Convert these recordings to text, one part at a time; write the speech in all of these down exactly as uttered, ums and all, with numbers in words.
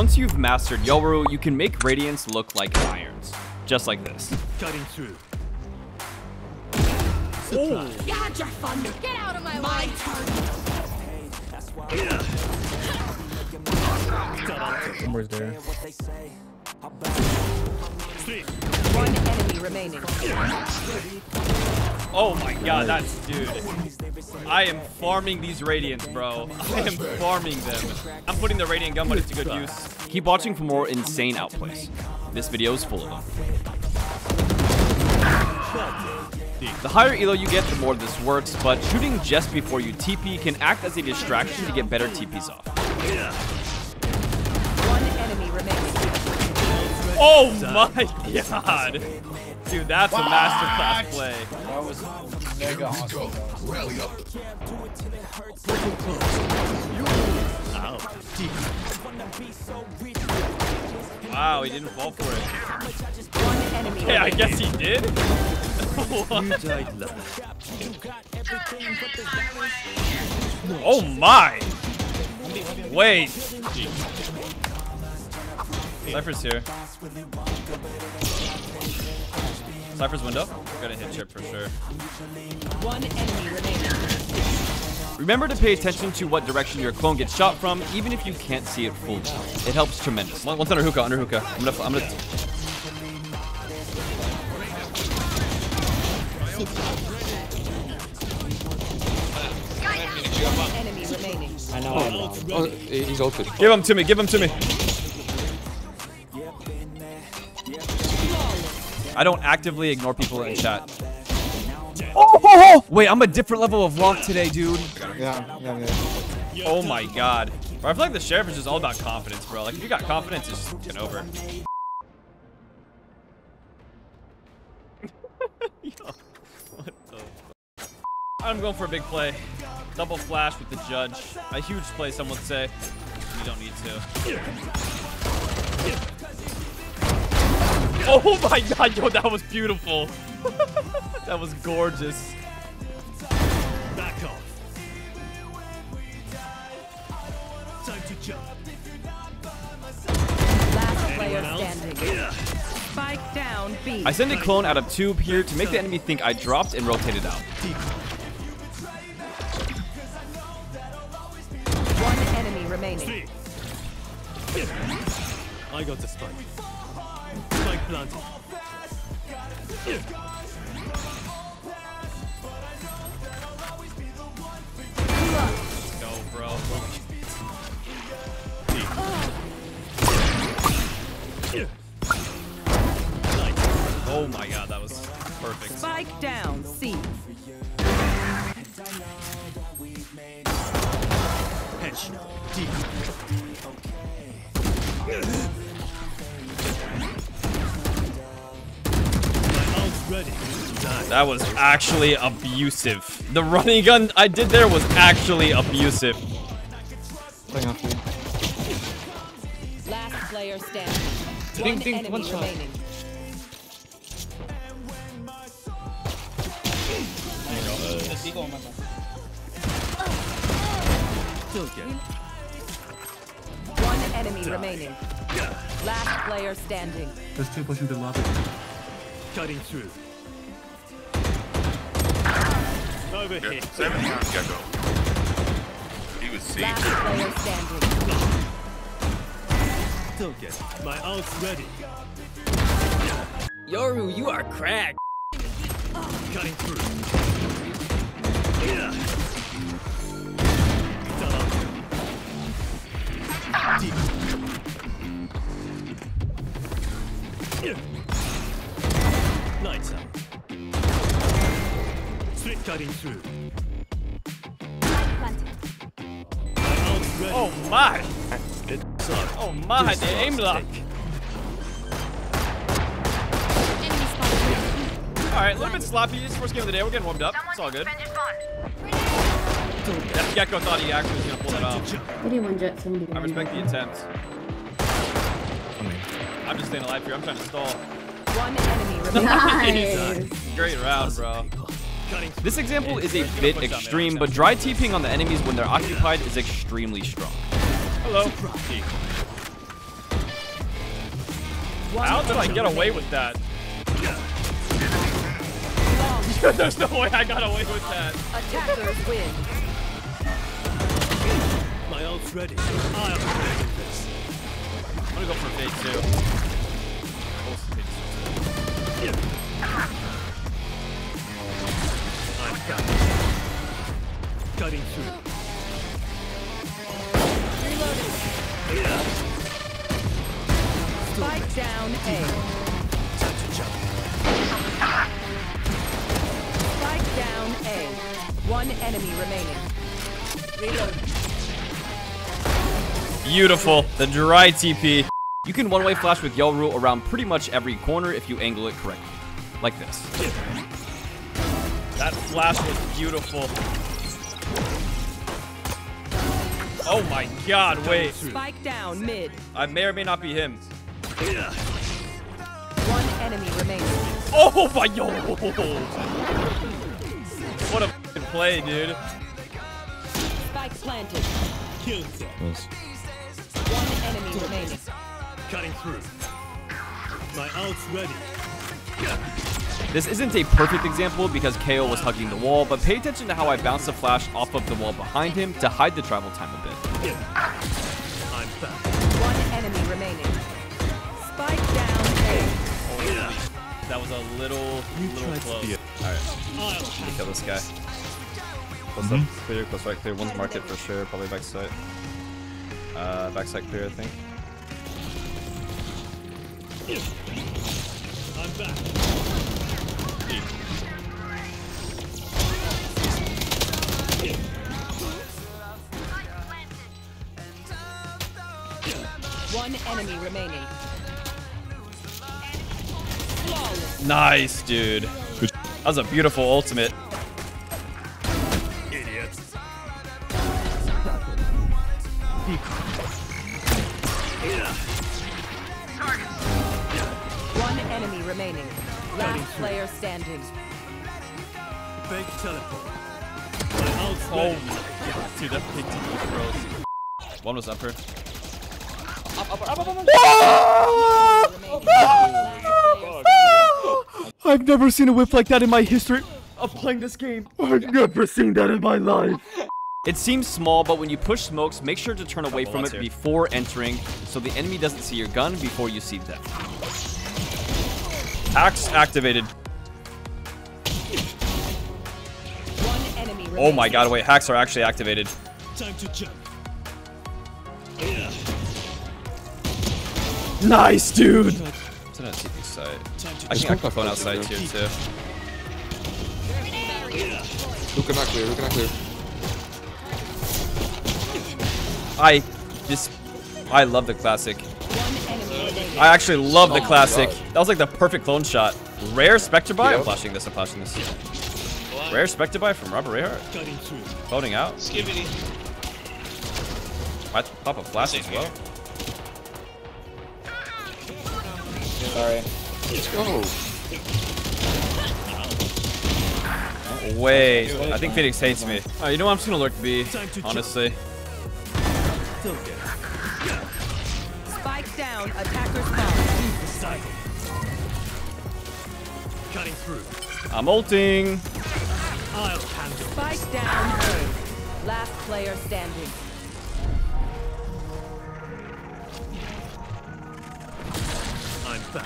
Once you've mastered Yoru, you can make Radiants look like irons, just like this. Cutting through. Oh. You had your fun. Get out of my, my way. Turn. Somewhere's there. One enemy remaining. Oh my god, that's dude. I am farming these Radiants, bro. I am farming them. I'm putting the Radiant gun, but it's a good use. Keep watching for more insane outplays. This video is full of them. The higher elo you get, the more this works, but shooting just before you T P can act as a distraction to get better T Ps off. One enemy remains. Oh my god! Dude, that's what? A masterclass play. That was mega awesome. Rally up. Oh. Wow, he didn't fall for it. One enemy. Hey, I guess he did? Oh my! Wait! Cypher's here. Cypher's window? Got a hit chip for sure. One enemy remaining. Remember to pay attention to what direction your clone gets shot from, even if you can't see it fully. It helps tremendous. One's under hookah, under hookah. I'm gonna. I'm gonna Enemy remaining. I know. Oh, I know. Oh, he's ulted. Give him to me. Give him to me. I don't actively ignore people in chat. Oh! Wait, I'm a different level of lock today, dude. Yeah, yeah, yeah. Oh my god. Bro, I feel like the Sheriff is just all about confidence, bro. Like, if you got confidence, it's just fucking over. I'm going for a big play. Double flash with the judge. A huge play, some would say. You don't need to. Oh my god, yo, that was beautiful. That was gorgeous. Back off. Time to jump. Last player standing. Spike down, B. I send a clone out of tube here to make the enemy think I dropped and rotated out. One enemy remaining. I got the spike. Spike planted. Let's go, bro. Oh my god, that was perfect. Spike down, C. Hedge. D. That was actually abusive. The running gun I did there was actually abusive. Last player standing. One ding, ding, enemy remaining. One enemy Die. remaining. Last player standing. There's two pushing the lobby. Cutting through. Over here. Yeah, seven times gecko. He was safe. Last player standing. Still get my ult's ready. Yoru, you are cracked. Cutting through. Yeah. Lights out. Slit cutting through. Oh my! Oh my! They aim lock. All right, a little bit sloppy. It's the first game of the day. We're getting warmed up. It's all good. That gecko thought he actually was gonna pull that off. I didn't want jet somebody. I respect the attempt. I'm just staying alive here. I'm trying to stall. One enemy. Nice. Great round, bro. This example is a bit extreme, but dry TPing on the enemies when they're occupied is extremely strong. Hello. How did I get away with that? There's no way I got away with that. Attackers win. My ult's ready. I'll take this. I'm gonna go for day two. I've got it. Cutting through. Reloading. Yeah. Spike down A. Time to jump. Spike down A. One enemy remaining. Reload. Beautiful. The dry T P. You can one-way flash with Yoru around pretty much every corner if you angle it correctly. Like this. That flash was beautiful. Oh my god, wait. Spike down mid. I may or may not be him. One enemy remaining. Oh my god! What a f***ing play, dude. Spike planted. Killed it. Nice. One enemy remaining. Cutting through. My ult's ready. This isn't a perfect example because K O was hugging the wall, but pay attention to how I bounce the flash off of the wall behind him to hide the travel time a bit. I'm back. One enemy remaining. Down oh, yeah. That was a little, you little close. Alright, oh, kill this guy. Close mm-hmm. up, clear, close right, clear. One's market for sure, probably backside. Uh, backside clear, I think. I'm back. One enemy remaining. Nice, dude. That was a beautiful ultimate. Idiots. One enemy remaining. Last player standing. Big teleport. Oh my god, dude, that big teleport throws. One was up her. Up, up, up, up, up, up. I've never seen a whip like that in my history of playing this game. I've never seen that in my life. It seems small, but when you push smokes, make sure to turn away from it before entering so the enemy doesn't see your gun before you see them. Axe activated. One enemy remaining. Oh my god, wait, hacks are actually activated. Time to jump. Yeah. Nice, dude! I can act my phone outside here too. Luka not clear, Luka not clear. I just, I love the classic. I actually love the classic. That was like the perfect clone shot. Rare Spectre buy? I'm flashing this, I'm flashing this. Rare Spectre buy from Robert Rayhart. Cloning out. I pop a flash as well. Sorry. Let's go. Wait, I think Phoenix hates me. Oh, you know what? I'm just gonna lurk B, honestly. Spike down, attackers down. Cutting through. I'm ulting. Spike down. Last player standing. Back.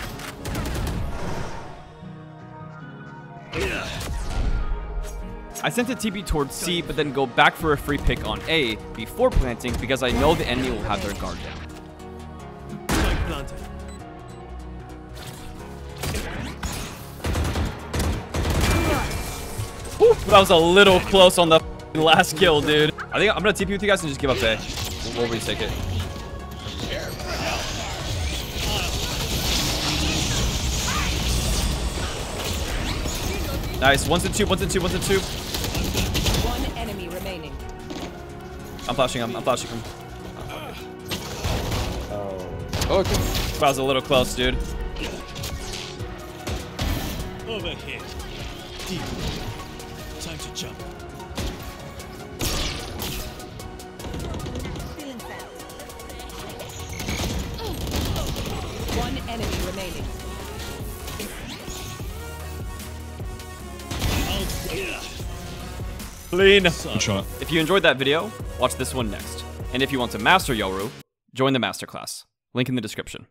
I sent a T B towards C, but then go back for a free pick on A before planting because I know the enemy will have their guard down. Whew, that was a little close on the last kill, dude. I think I'm gonna T P with you guys and just give up A. We'll retake it. Nice, one's in two, one's in two, one's in two. One enemy remaining. I'm flashing him, I'm flashing him. Oh. Oh, okay. That was a little close, dude. Over here. Deep. Time to jump. One enemy remaining. Clean. Good shot. If you enjoyed that video, watch this one next. And if you want to master Yoru, join the masterclass. Link in the description.